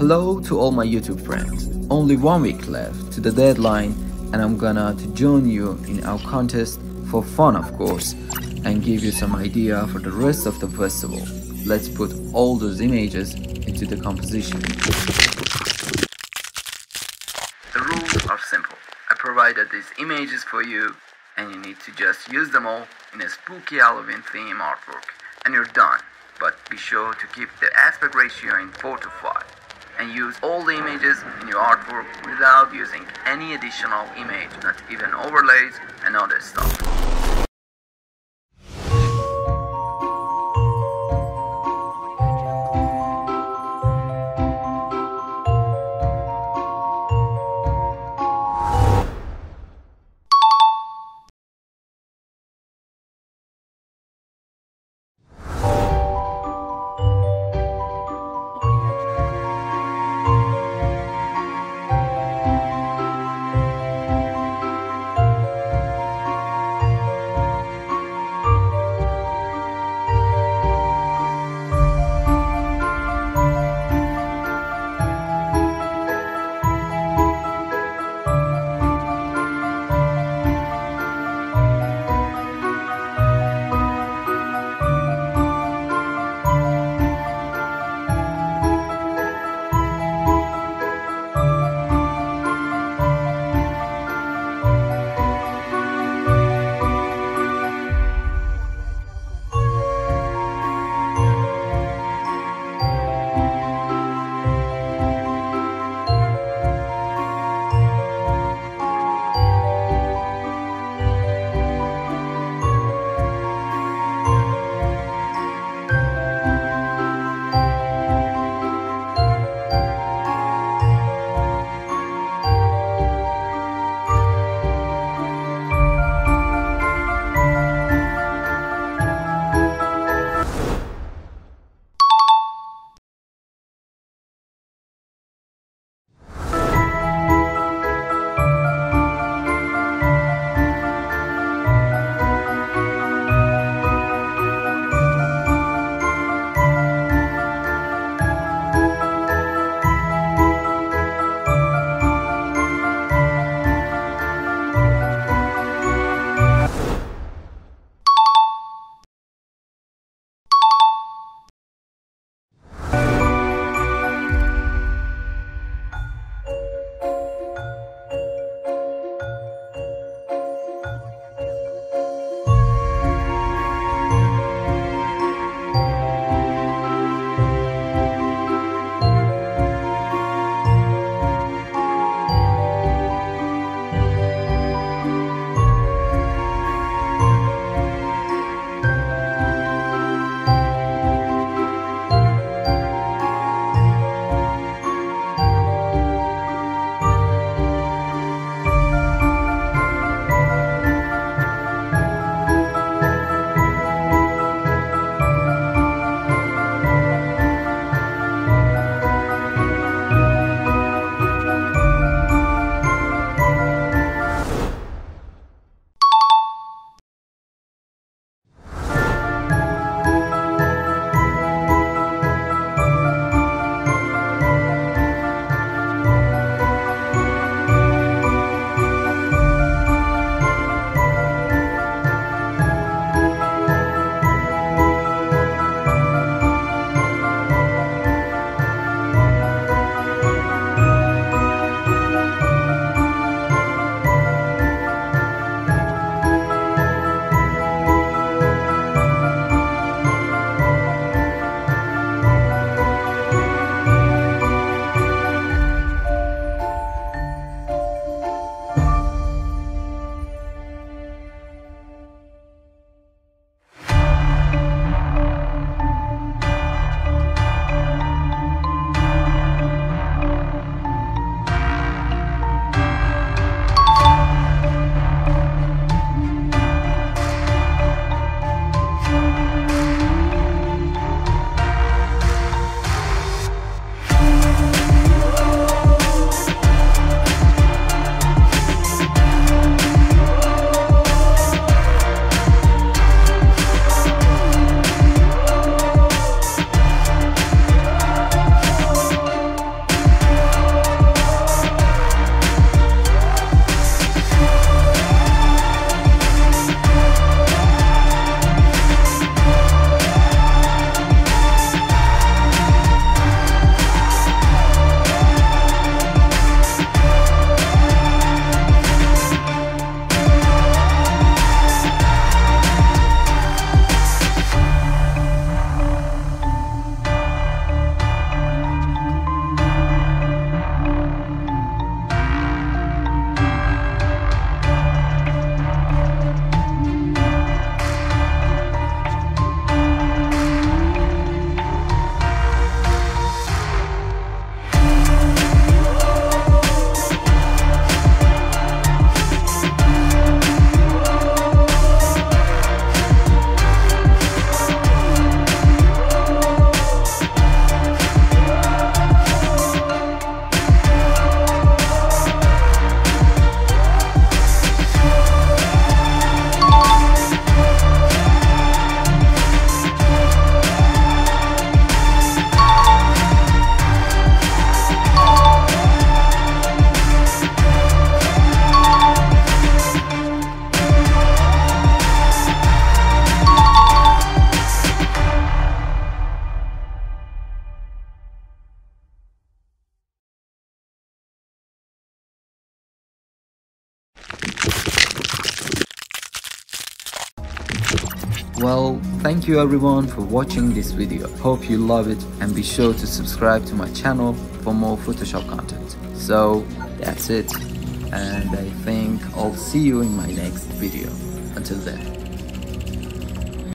Hello to all my YouTube friends. Only 1 week left to the deadline and I'm gonna join you in our contest for fun, of course, and give you some idea for the rest of the festival. Let's put all those images into the composition. The rules are simple. I provided these images for you and you need to just use them all in a spooky Halloween theme artwork and you're done. But be sure to keep the aspect ratio in 4:5 and use all the images in your artwork without using any additional image, not even overlays and other stuff. Well, thank you everyone for watching this video. Hope you love it, and be sure to subscribe to my channel for more Photoshop content. So that's it, and I think I'll see you in my next video. Until then.